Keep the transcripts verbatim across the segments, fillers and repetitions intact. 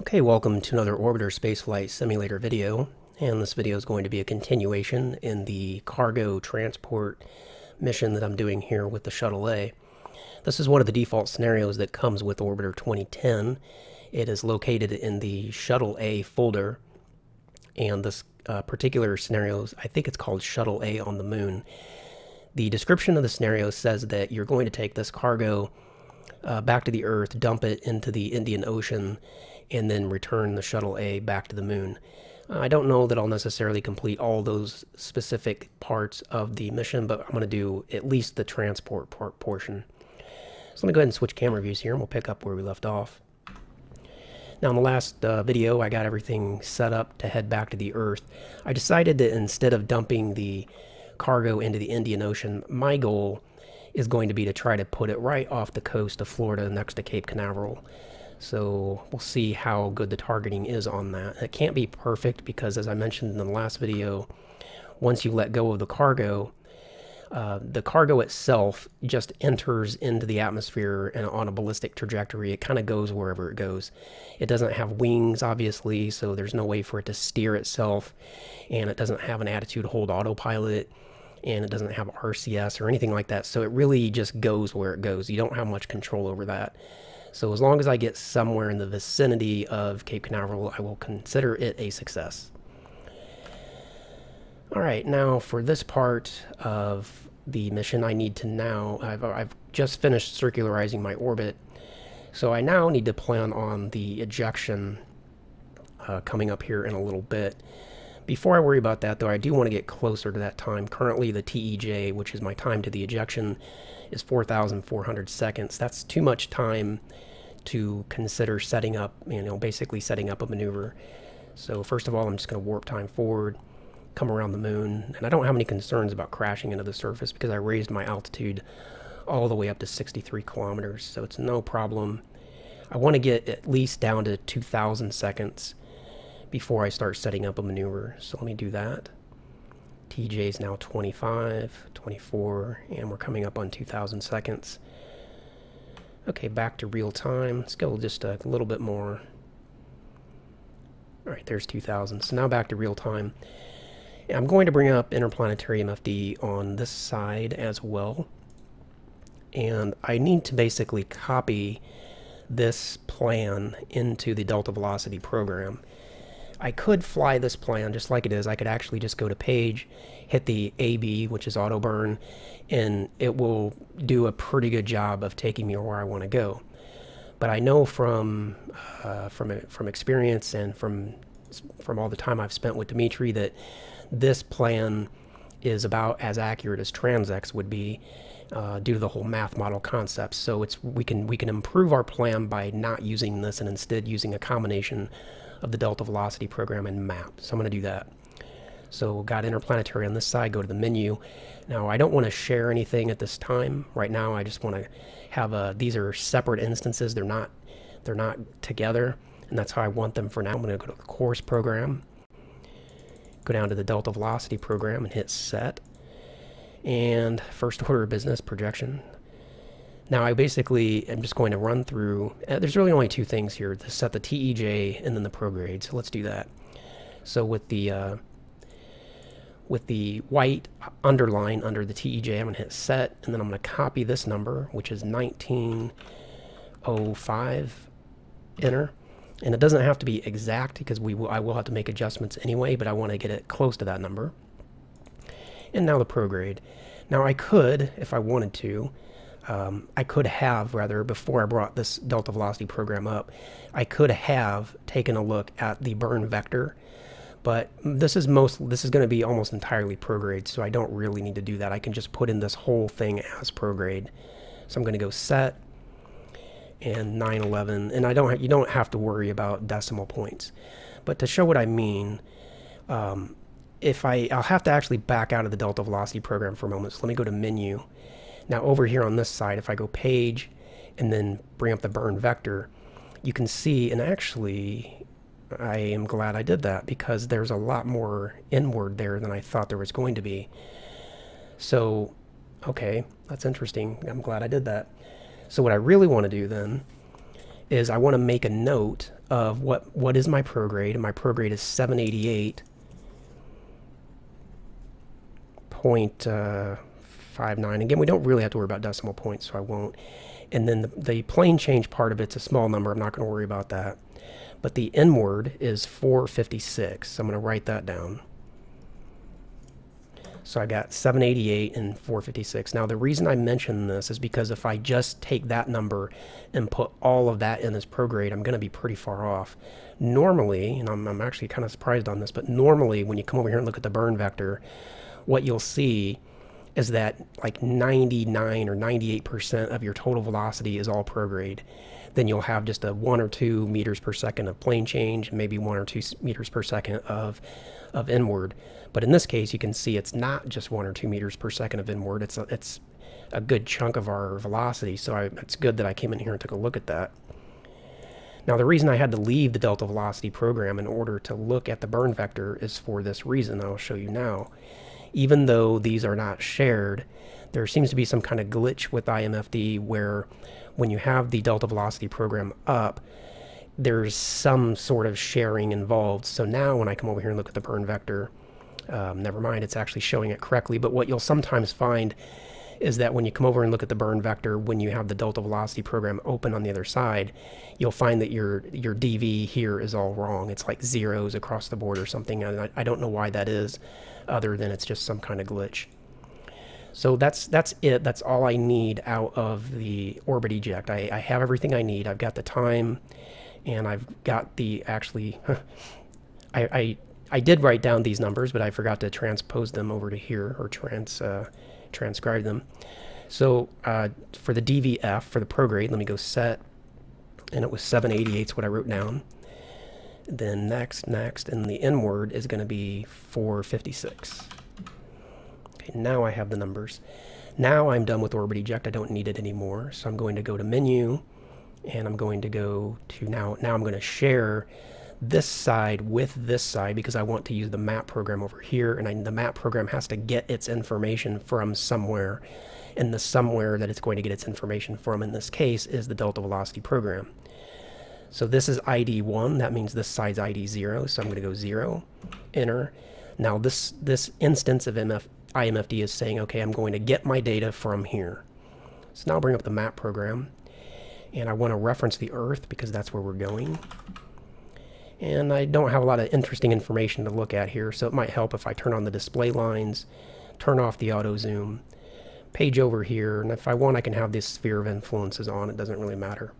Okay, welcome to another Orbiter Spaceflight Simulator video, and this video is going to be a continuation in the cargo transport mission that I'm doing here with the Shuttle A. This is one of the default scenarios that comes with Orbiter twenty ten. It is located in the Shuttle A folder, and this uh, particular scenario, I think it's called Shuttle A on the Moon. The description of the scenario says that you're going to take this cargo uh, back to the Earth, dump it into the Indian Ocean, and then return the Shuttle A back to the moon. I don't know that I'll necessarily complete all those specific parts of the mission, but I'm going to do at least the transport part portion. So let me go ahead and switch camera views here, and we'll pick up where we left off. Now, in the last uh, video, I got everything set up to head back to the Earth. I decided that instead of dumping the cargo into the Indian Ocean, my goal is going to be to try to put it right off the coast of Florida next to Cape Canaveral. So we'll see how good the targeting is on that. It can't be perfect because, as I mentioned in the last video, once you let go of the cargo, uh, the cargo itself just enters into the atmosphere, and on a ballistic trajectory, it kind of goes wherever it goes. It doesn't have wings, obviously, so there's no way for it to steer itself, and it doesn't have an attitude hold autopilot, and it doesn't have R C S or anything like that, so it really just goes where it goes. You don't have much control over that. So as long as I get somewhere in the vicinity of Cape Canaveral, I will consider it a success. All right, now for this part of the mission, I need to now, I've, I've just finished circularizing my orbit, so I now need to plan on the ejection uh, coming up here in a little bit. Before I worry about that, though, I do want to get closer to that time. Currently, the T E J, which is my time to the ejection, is four thousand four hundred seconds. That's too much time to consider setting up, you know, basically setting up a maneuver. So first of all, I'm just going to warp time forward, come around the moon, and I don't have any concerns about crashing into the surface because I raised my altitude all the way up to sixty-three kilometers, so it's no problem. I want to get at least down to two thousand seconds before I start setting up a maneuver. So let me do that. T J is now twenty-five, twenty-four, and we're coming up on two thousand seconds. Okay, back to real time. Let's go just a little bit more. All right, there's two thousand. So now back to real time. I'm going to bring up interplanetary M F D on this side as well. And I need to basically copy this plan into the Delta Velocity program. I could fly this plan just like it is. I could actually just go to page, hit the A B, which is auto burn, and it will do a pretty good job of taking me where I want to go. But I know from uh, from from experience and from from all the time I've spent with Dimitri that this plan is about as accurate as TransX would be uh, due to the whole math model concept. So it's we can we can improve our plan by not using this and instead using a combination of the Delta Velocity program and map. So I'm going to do that. So got interplanetary on this side, go to the menu. Now I don't want to share anything at this time. Right now I just want to have a, these are separate instances. They're not, they're not together, and that's how I want them for now. I'm going to go to the course program, go down to the Delta Velocity program and hit set. And first order of business, projection. Now I basically am just going to run through, uh, there's really only two things here, to set the T E J and then the prograde, so let's do that. So with the uh, with the white underline under the T E J, I'm going to hit set, and then I'm going to copy this number, which is nineteen oh five, enter. And it doesn't have to be exact because we will, I will have to make adjustments anyway, but I want to get it close to that number. And now the prograde. Now I could, if I wanted to, Um, I could have, rather, before I brought this Delta Velocity program up, I could have taken a look at the burn vector, but this is most, this is going to be almost entirely prograde, so I don't really need to do that. I can just put in this whole thing as prograde. So I'm going to go set and nine eleven, and I don't, you don't have to worry about decimal points. But to show what I mean, um, if I, I'll have to actually back out of the Delta Velocity program for a moment. So let me go to menu. Now over here on this side, if I go page and then bring up the burn vector, you can see, and actually I am glad I did that because there's a lot more inward there than I thought there was going to be. So, okay, that's interesting. I'm glad I did that. So what I really want to do then is I want to make a note of what what is my prograde, and my prograde is seven eighty-eight. point five nine. Again, we don't really have to worry about decimal points, so I won't. And then the, the plane change part of it's a small number. I'm not going to worry about that. But the N-word is four fifty-six, so I'm going to write that down. So I got seven eighty-eight and four fifty-six. Now, the reason I mention this is because if I just take that number and put all of that in as prograde, I'm going to be pretty far off. Normally, and I'm, I'm actually kind of surprised on this, but normally when you come over here and look at the burn vector, what you'll see is that like ninety-nine or ninety-eight percent of your total velocity is all prograde. Then you'll have just a one or two meters per second of plane change, maybe one or two meters per second of of inward. But in this case, you can see it's not just one or two meters per second of inward. It's a, it's a good chunk of our velocity. So I, it's good that I came in here and took a look at that. Now, the reason I had to leave the delta velocity program in order to look at the burn vector is for this reason. I'll show you now. Even though these are not shared, there seems to be some kind of glitch with I M F D where when you have the delta velocity program up, there's some sort of sharing involved. So now when I come over here and look at the burn vector, um, never mind, it's actually showing it correctly. But what you'll sometimes find is that when you come over and look at the burn vector, when you have the delta velocity program open on the other side, you'll find that your your D V here is all wrong. It's like zeros across the board or something, and I, I don't know why that is, other than it's just some kind of glitch. So that's that's it. That's all I need out of the orbit eject. I, I have everything I need. I've got the time, and I've got the actually. I, I I did write down these numbers, but I forgot to transpose them over to here or trans uh, transcribe them. So uh, for the D V F, for the prograde, let me go set, and it was seven eighty-eight is what I wrote down. Then next, next, and the N word is going to be four fifty-six. Okay, now I have the numbers. Now I'm done with orbit eject. I don't need it anymore. So I'm going to go to menu, and I'm going to go to now. Now I'm going to share this side with this side because I want to use the map program over here, and I, the map program has to get its information from somewhere, and the somewhere that it's going to get its information from in this case is the delta velocity program. So this is I D one, that means this side's I D zero, so I'm going to go zero, enter. Now this this instance of M F, I M F D is saying, okay, I'm going to get my data from here. So now I'll bring up the map program, and I want to reference the Earth because that's where we're going. And I don't have a lot of interesting information to look at here, so it might help if I turn on the display lines, turn off the auto zoom, page over here, and if I want I can have this sphere of influences on, it doesn't really matter.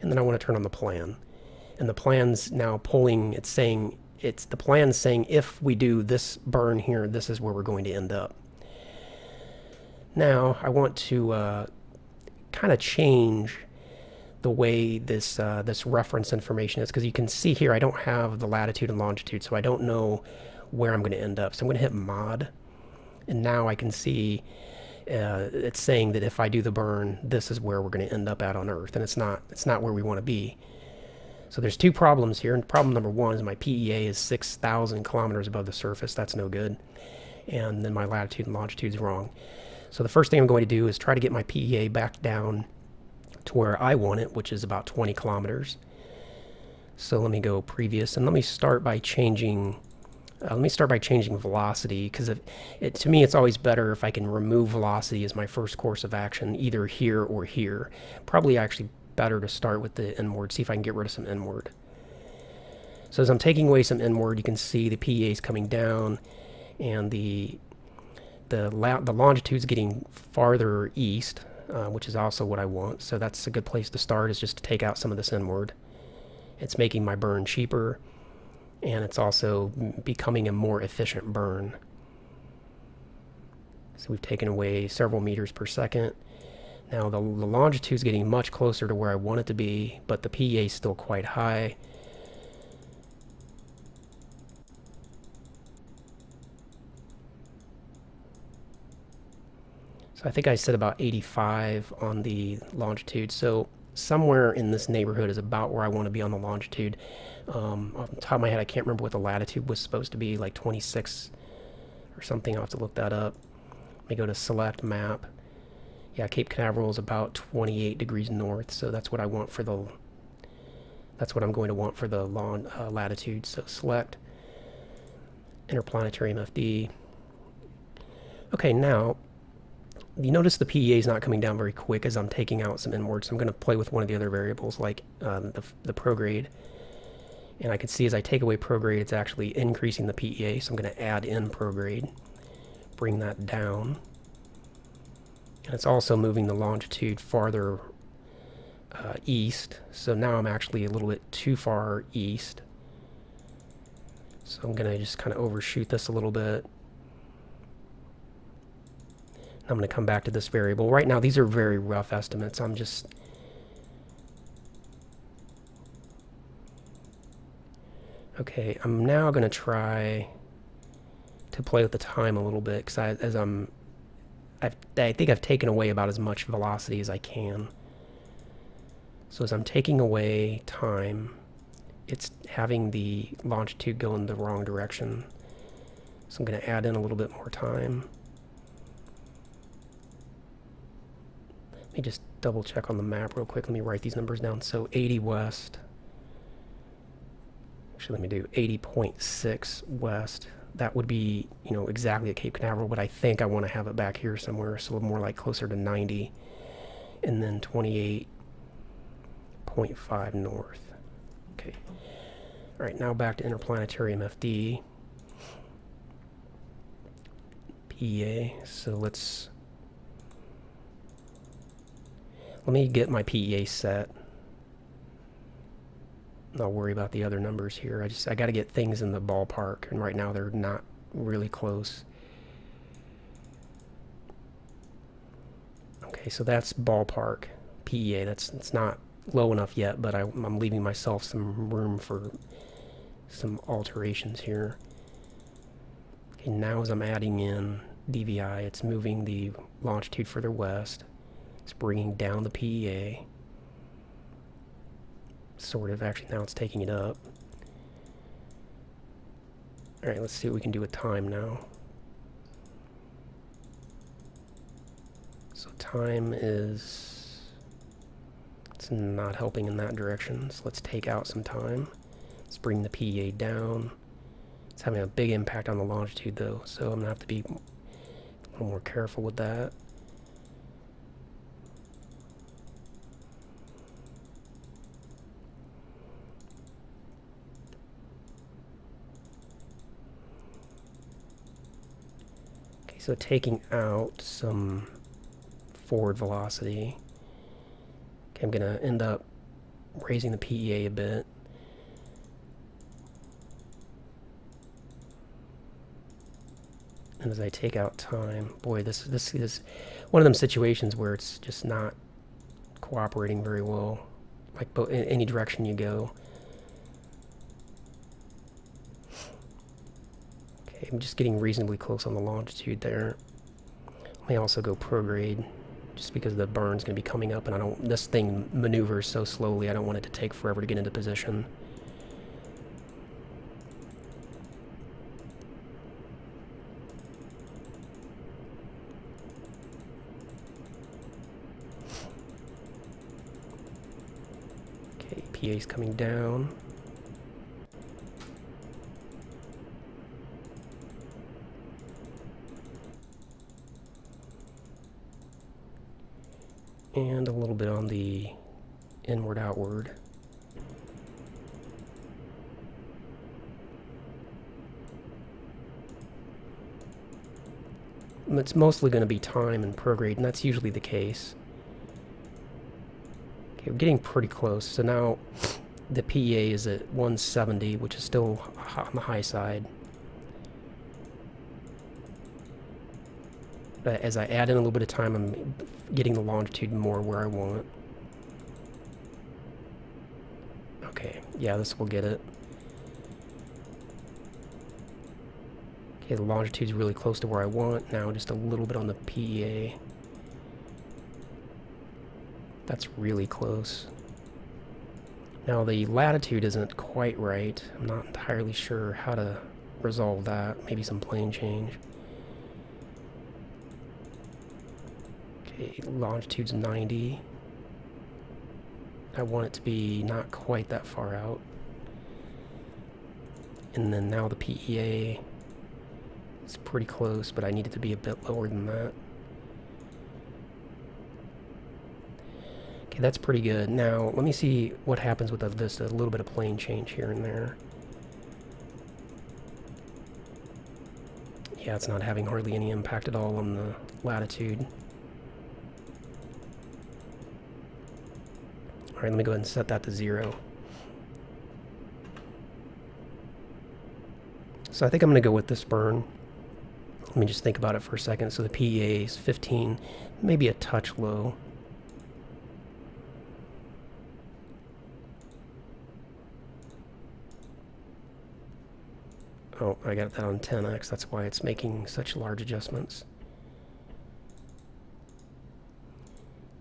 And then I want to turn on the plan. And the plan's now pulling, it's saying, it's the plan saying if we do this burn here, this is where we're going to end up. Now I want to uh, kind of change the way this uh, this reference information is, because you can see here I don't have the latitude and longitude, so I don't know where I'm going to end up. So I'm going to hit mod, and now I can see uh, it's saying that if I do the burn, this is where we're going to end up at on Earth, and it's not it's not where we want to be. So there's two problems here, and problem number one is my P E A is six thousand kilometers above the surface. That's no good, and then my latitude and longitude is wrong. So the first thing I'm going to do is try to get my P E A back down to where I want it, which is about twenty kilometers. So let me go previous, and let me start by changing uh, let me start by changing velocity, because if it to me it's always better if I can remove velocity as my first course of action, either here or here. Probably actually better to start with the inward, see if I can get rid of some inward. So as I'm taking away some inward, you can see the P E A is coming down, and the the, la the longitude is getting farther east, Uh, which is also what I want. So that's a good place to start, is just to take out some of this inward. It's making my burn cheaper, and it's also becoming a more efficient burn. So we've taken away several meters per second. Now the, the longitude is getting much closer to where I want it to be, but the P E A is still quite high. So I think I said about eighty-five on the longitude, so somewhere in this neighborhood is about where I want to be on the longitude. Um, off the top of my head, I can't remember what the latitude was supposed to be, like twenty-six or something. I'll have to look that up. Let me go to select map. Yeah, Cape Canaveral is about twenty-eight degrees north, so that's what I want for the That's what I'm going to want for the long uh, latitude. So select interplanetary M F D. Okay, now you notice the P E A is not coming down very quick as I'm taking out some inwards. So I'm going to play with one of the other variables, like um, the, the prograde. And I can see as I take away prograde, it's actually increasing the P E A. So I'm going to add in prograde, bring that down. And it's also moving the longitude farther uh, east. So now I'm actually a little bit too far east. So I'm going to just kind of overshoot this a little bit. I'm going to come back to this variable. Right now, these are very rough estimates. I'm just okay. I'm now going to try to play with the time a little bit because I, as I'm, I've, I think I've taken away about as much velocity as I can. So as I'm taking away time, it's having the longitude go in the wrong direction. So I'm going to add in a little bit more time. Let me just double check on the map real quick. Let me write these numbers down. So eighty west. Actually, let me do eighty point six west. That would be, you know, exactly at Cape Canaveral, but I think I want to have it back here somewhere, so a little more like closer to ninety. And then twenty-eight point five north. Okay. All right, now back to interplanetary M F D. P E A. So let's... Let me get my P E A set. I'll worry about the other numbers here. I just I got to get things in the ballpark, and right now they're not really close. Okay, so that's ballpark P E A. That's it's not low enough yet, but I, I'm leaving myself some room for some alterations here. Okay, now as I'm adding in D V I, it's moving the longitude further west. It's bringing down the P E A, sort of. Actually, now it's taking it up. All right, let's see what we can do with time now. So time is, it's not helping in that direction, so let's take out some time. Let's bring the P E A down. It's having a big impact on the longitude, though, so I'm going to have to be a little more careful with that. So taking out some forward velocity. Okay, I'm gonna end up raising the P E A a bit. And as I take out time, boy, this this is one of them situations where it's just not cooperating very well, like in any direction you go. I'm just getting reasonably close on the longitude there. I may also go prograde, just because the burn's going to be coming up, and I don't. This thing maneuvers so slowly. I don't want it to take forever to get into position. Okay, P A's coming down. And a little bit on the inward outward. It's mostly going to be time and prograde, and that's usually the case. Okay, we're getting pretty close. So now the P E A is at one seventy, which is still on the high side. But as I add in a little bit of time, I'm getting the longitude more where I want. Okay, yeah, this will get it. Okay, the longitude's really close to where I want. Now just a little bit on the P E A. That's really close. Now the latitude isn't quite right. I'm not entirely sure how to resolve that. Maybe some plane change. Longitude's ninety. I want it to be not quite that far out. And then now the P E A is pretty close, but I need it to be a bit lower than that. Okay, that's pretty good. Now, let me see what happens with this, a little bit of plane change here and there. Yeah, it's not having hardly any impact at all on the latitude. All right, let me go ahead and set that to zero. So I think I'm going to go with this burn. Let me just think about it for a second. So the P E A is fifteen, maybe a touch low. Oh, I got that on ten X. That's why it's making such large adjustments.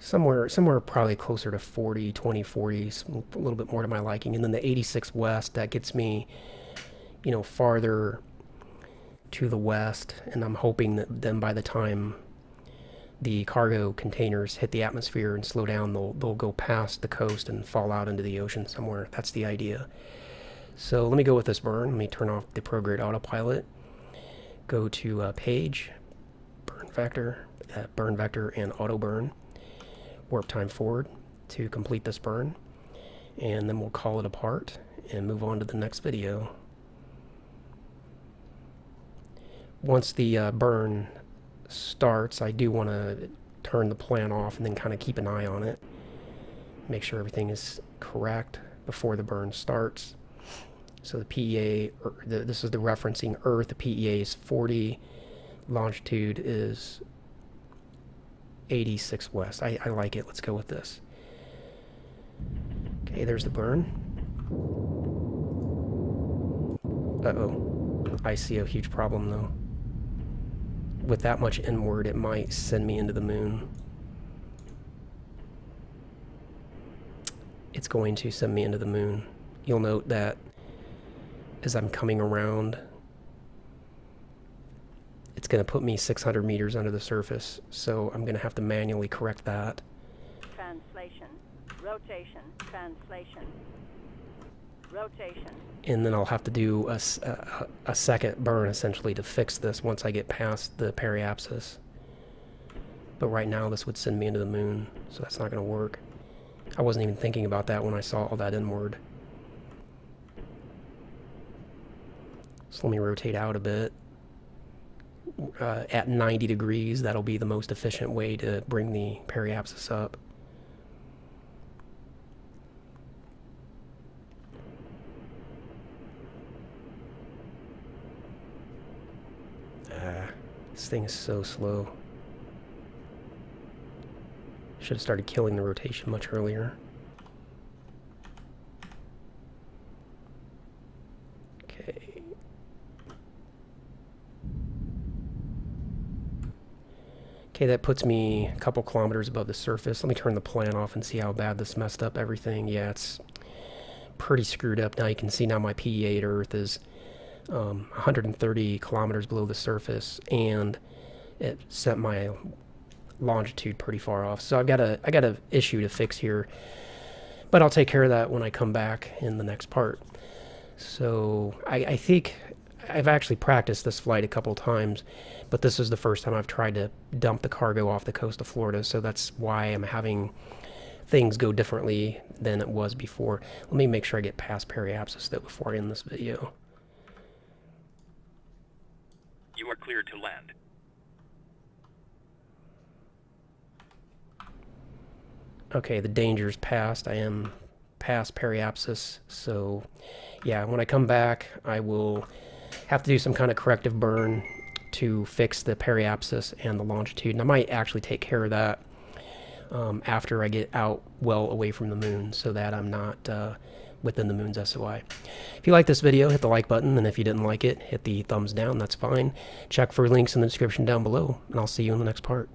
Somewhere, somewhere probably closer to forty, twenty, forty, a little bit more to my liking. And then the eighty-six west, that gets me, you know, farther to the west. And I'm hoping that then by the time the cargo containers hit the atmosphere and slow down, they'll, they'll go past the coast and fall out into the ocean somewhere. That's the idea. So let me go with this burn. Let me turn off the prograde autopilot. Go to uh, page, burn vector, uh, burn vector and auto burn. Warp time forward to complete this burn, and then we'll call it apart and move on to the next video. Once the uh, burn starts, I do want to turn the plan off and then kind of keep an eye on it. Make sure everything is correct before the burn starts. So the P E A, or the, this is the referencing Earth, the P E A is forty, longitude is eighty-six west. I, I like it. Let's go with this. Okay, there's the burn. Uh-oh. I see a huge problem, though. With that much inward, it might send me into the moon. It's going to send me into the moon. You'll note that as I'm coming around, it's going to put me six hundred meters under the surface, so I'm going to have to manually correct that. Translation, rotation, translation, rotation. And then I'll have to do a, a, a second burn essentially to fix this once I get past the periapsis. But right now this would send me into the moon, so that's not going to work. I wasn't even thinking about that when I saw all that inward. So let me rotate out a bit. Uh, at ninety degrees, that'll be the most efficient way to bring the periapsis up. Ah, this thing is so slow. Should have started killing the rotation much earlier. Okay, that puts me a couple kilometers above the surface. Let me turn the plan off and see how bad this messed up everything. Yeah, it's pretty screwed up. Now you can see now my P E A to Earth is um, one hundred thirty kilometers below the surface, and it sent my longitude pretty far off. So I've got a I got an issue to fix here, but I'll take care of that when I come back in the next part. So I, I think I've actually practiced this flight a couple times, but this is the first time I've tried to dump the cargo off the coast of Florida, so that's why I'm having things go differently than it was before. Let me make sure I get past periapsis, though, before I end this video. You are cleared to land. Okay, the danger's past. I am past periapsis, so yeah, when I come back, I will have to do some kind of corrective burn to fix the periapsis and the longitude, and I might actually take care of that um, after I get out well away from the moon, so that I'm not uh, within the moon's S O I. If you like this video, hit the like button, and if you didn't like it, hit the thumbs down. That's fine. Check for links in the description down below, and I'll see you in the next part.